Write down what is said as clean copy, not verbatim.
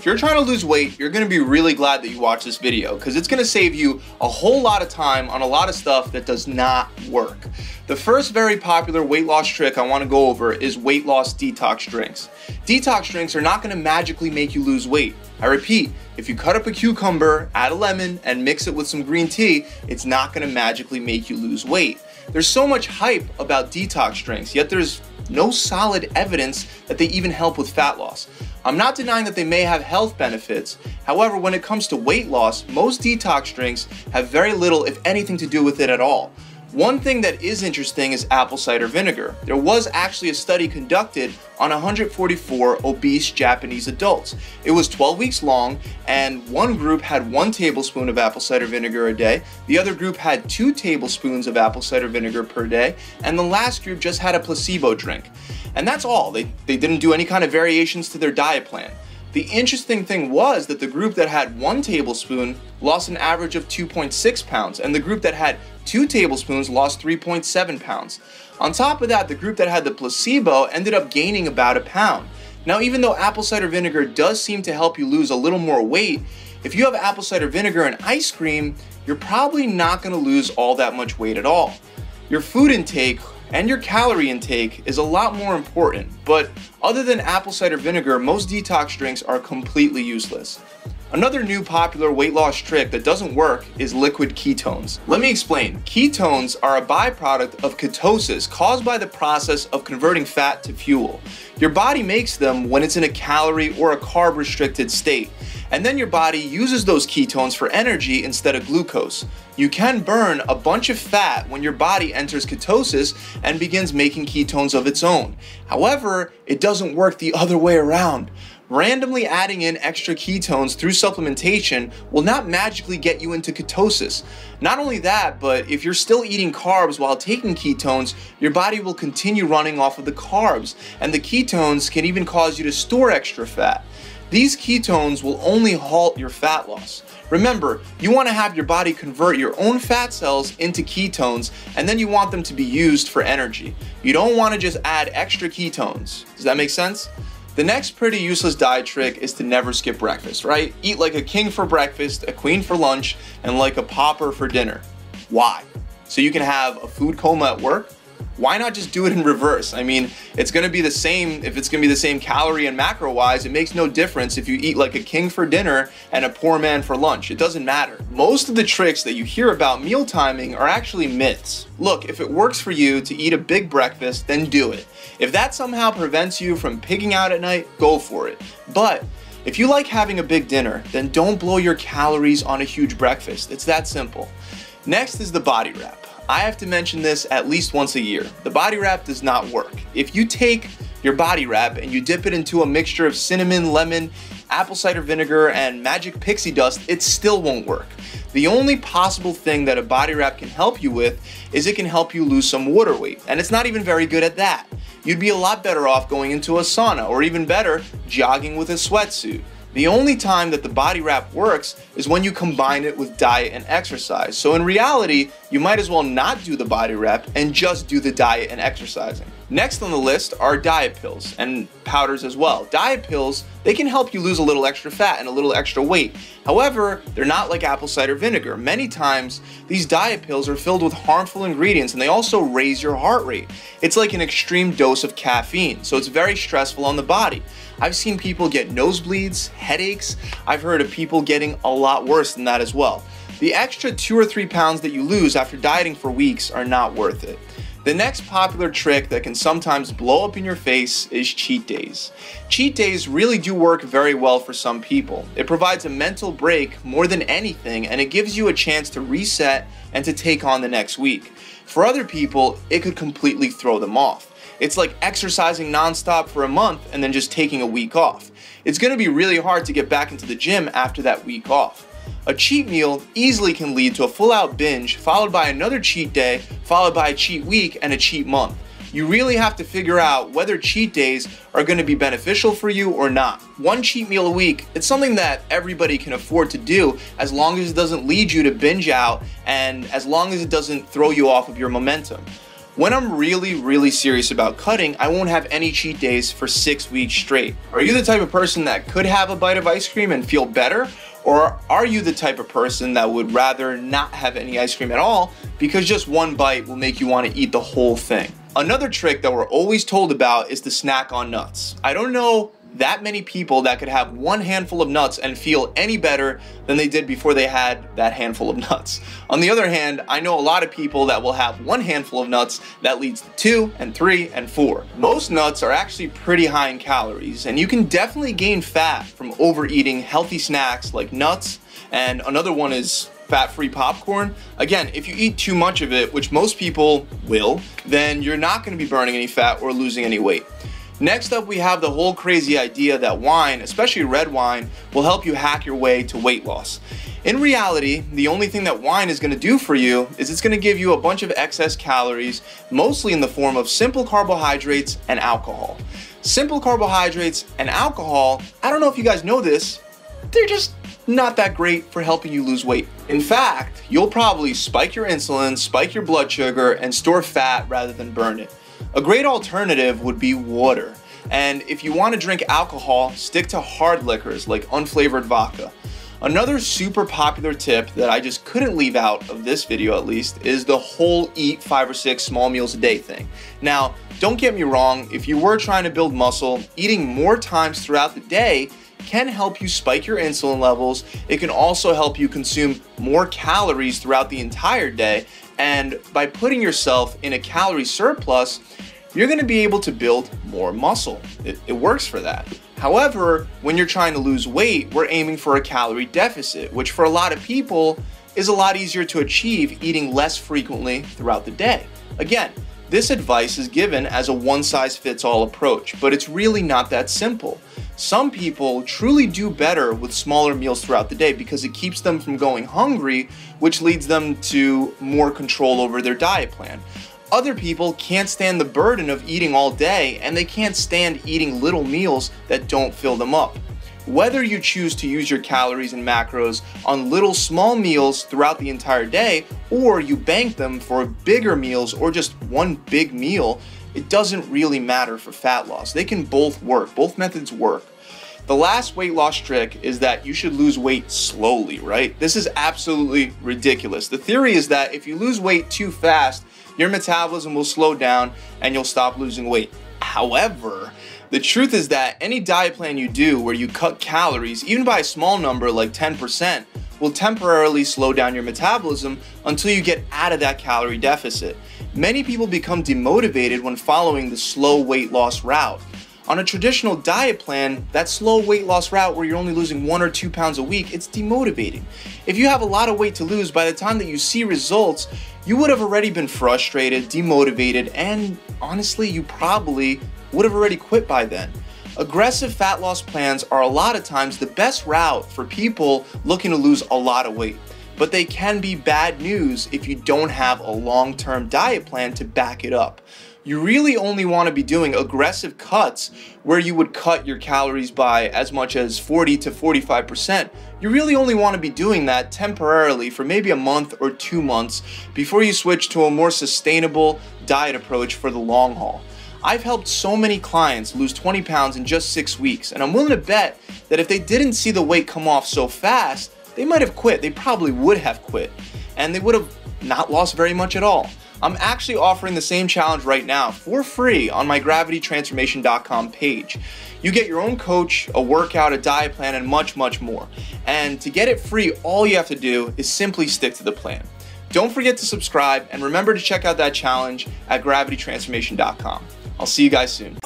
If you're trying to lose weight, you're gonna be really glad that you watched this video because it's gonna save you a whole lot of time on a lot of stuff that does not work. The first very popular weight loss trick I wanna go over is weight loss detox drinks. Detox drinks are not gonna magically make you lose weight. I repeat, if you cut up a cucumber, add a lemon, and mix it with some green tea, it's not gonna magically make you lose weight. There's so much hype about detox drinks, yet there's no solid evidence that they even help with fat loss. I'm not denying that they may have health benefits. However, when it comes to weight loss, most detox drinks have very little, if anything, to do with it at all. One thing that is interesting is apple cider vinegar. There was actually a study conducted on 144 obese Japanese adults. It was 12 weeks long, and one group had 1 tablespoon of apple cider vinegar a day, the other group had 2 tablespoons of apple cider vinegar per day, and the last group just had a placebo drink. And that's all. They didn't do any kind of variations to their diet plan. The interesting thing was that the group that had 1 tablespoon lost an average of 2.6 pounds, and the group that had 2 tablespoons lost 3.7 pounds. On top of that, the group that had the placebo ended up gaining about a pound. Now, even though apple cider vinegar does seem to help you lose a little more weight, if you have apple cider vinegar and ice cream, you're probably not going to lose all that much weight at all. Your food intake and your calorie intake is a lot more important, but other than apple cider vinegar, most detox drinks are completely useless. Another new popular weight loss trick that doesn't work is liquid ketones. Let me explain. Ketones are a byproduct of ketosis caused by the process of converting fat to fuel. Your body makes them when it's in a calorie or a carb restricted state. And then your body uses those ketones for energy instead of glucose. You can burn a bunch of fat when your body enters ketosis and begins making ketones of its own. However, it doesn't work the other way around. Randomly adding in extra ketones through supplementation will not magically get you into ketosis. Not only that, but if you're still eating carbs while taking ketones, your body will continue running off of the carbs, and the ketones can even cause you to store extra fat. These ketones will only halt your fat loss. Remember, you want to have your body convert your own fat cells into ketones, and then you want them to be used for energy. You don't want to just add extra ketones. Does that make sense? The next pretty useless diet trick is to never skip breakfast, right? Eat like a king for breakfast, a queen for lunch, and like a pauper for dinner. Why? So you can have a food coma at work? Why not just do it in reverse? I mean, it's gonna be the same, if it's gonna be the same calorie and macro-wise, it makes no difference if you eat like a king for dinner and a poor man for lunch. It doesn't matter. Most of the tricks that you hear about meal timing are actually myths. Look, if it works for you to eat a big breakfast, then do it. If that somehow prevents you from pigging out at night, go for it. But if you like having a big dinner, then don't blow your calories on a huge breakfast. It's that simple. Next is the body wrap. I have to mention this at least once a year. The body wrap does not work. If you take your body wrap and you dip it into a mixture of cinnamon, lemon, apple cider vinegar, and magic pixie dust, it still won't work. The only possible thing that a body wrap can help you with is it can help you lose some water weight, and it's not even very good at that. You'd be a lot better off going into a sauna, or even better, jogging with a sweatsuit. The only time that the body wrap works is when you combine it with diet and exercise. So in reality, you might as well not do the body wrap and just do the diet and exercising. Next on the list are diet pills and powders as well. Diet pills, they can help you lose a little extra fat and a little extra weight. However, they're not like apple cider vinegar. Many times, these diet pills are filled with harmful ingredients, and they also raise your heart rate. It's like an extreme dose of caffeine, so it's very stressful on the body. I've seen people get nosebleeds, headaches. I've heard of people getting a lot worse than that as well. The extra 2 or 3 pounds that you lose after dieting for weeks are not worth it. The next popular trick that can sometimes blow up in your face is cheat days. Cheat days really do work very well for some people. It provides a mental break more than anything, and it gives you a chance to reset and to take on the next week. For other people, it could completely throw them off. It's like exercising nonstop for a month and then just taking a week off. It's gonna be really hard to get back into the gym after that week off. A cheat meal easily can lead to a full-out binge, followed by another cheat day, followed by a cheat week and a cheat month. You really have to figure out whether cheat days are going to be beneficial for you or not. One cheat meal a week, it's something that everybody can afford to do as long as it doesn't lead you to binge out and as long as it doesn't throw you off of your momentum. When I'm really serious about cutting, I won't have any cheat days for 6 weeks straight. Are you the type of person that could have a bite of ice cream and feel better? Or are you the type of person that would rather not have any ice cream at all because just one bite will make you want to eat the whole thing? Another trick that we're always told about is to snack on nuts. I don't know that many people that could have one handful of nuts and feel any better than they did before they had that handful of nuts. On the other hand, I know a lot of people that will have one handful of nuts that leads to 2 and 3 and 4. Most nuts are actually pretty high in calories, and you can definitely gain fat from overeating healthy snacks like nuts, and another one is fat-free popcorn. Again, if you eat too much of it, which most people will, then you're not going to be burning any fat or losing any weight. Next up, we have the whole crazy idea that wine, especially red wine, will help you hack your way to weight loss. In reality, the only thing that wine is going to do for you is it's going to give you a bunch of excess calories, mostly in the form of simple carbohydrates and alcohol. Simple carbohydrates and alcohol, I don't know if you guys know this, they're just not that great for helping you lose weight. In fact, you'll probably spike your insulin, spike your blood sugar, and store fat rather than burn it. A great alternative would be water. And if you want to drink alcohol, stick to hard liquors like unflavored vodka. Another super popular tip that I just couldn't leave out of this video, at least, is the whole eat 5 or 6 small meals a day thing. Now, don't get me wrong, if you were trying to build muscle, eating more times throughout the day can help you spike your insulin levels. It can also help you consume more calories throughout the entire day. And by putting yourself in a calorie surplus, you're gonna be able to build more muscle. It works for that. However, when you're trying to lose weight, we're aiming for a calorie deficit, which for a lot of people is a lot easier to achieve eating less frequently throughout the day. Again, this advice is given as a one-size-fits-all approach, but it's really not that simple. Some people truly do better with smaller meals throughout the day because it keeps them from going hungry, which leads them to more control over their diet plan. Other people can't stand the burden of eating all day, and they can't stand eating little meals that don't fill them up. Whether you choose to use your calories and macros on little small meals throughout the entire day, or you bank them for bigger meals or just one big meal, it doesn't really matter for fat loss. They can both work, both methods work. The last weight loss trick is that you should lose weight slowly, right? This is absolutely ridiculous. The theory is that if you lose weight too fast, your metabolism will slow down and you'll stop losing weight. However, the truth is that any diet plan you do where you cut calories, even by a small number like 10%, will temporarily slow down your metabolism until you get out of that calorie deficit. Many people become demotivated when following the slow weight loss route. On a traditional diet plan, that slow weight loss route where you're only losing 1 or 2 pounds a week, it's demotivating. If you have a lot of weight to lose, by the time that you see results, you would have already been frustrated, demotivated, and honestly, you probably would have already quit by then. Aggressive fat loss plans are a lot of times the best route for people looking to lose a lot of weight. But they can be bad news if you don't have a long-term diet plan to back it up. You really only want to be doing aggressive cuts where you would cut your calories by as much as 40 to 45%. You really only want to be doing that temporarily for maybe a month or 2 months before you switch to a more sustainable diet approach for the long haul. I've helped so many clients lose 20 pounds in just 6 weeks, and I'm willing to bet that if they didn't see the weight come off so fast, they might have quit. They probably would have quit, and they would have not lost very much at all. I'm actually offering the same challenge right now for free on my gravitytransformation.com page. You get your own coach, a workout, a diet plan, and much more. And to get it free, all you have to do is simply stick to the plan. Don't forget to subscribe, and remember to check out that challenge at gravitytransformation.com. I'll see you guys soon.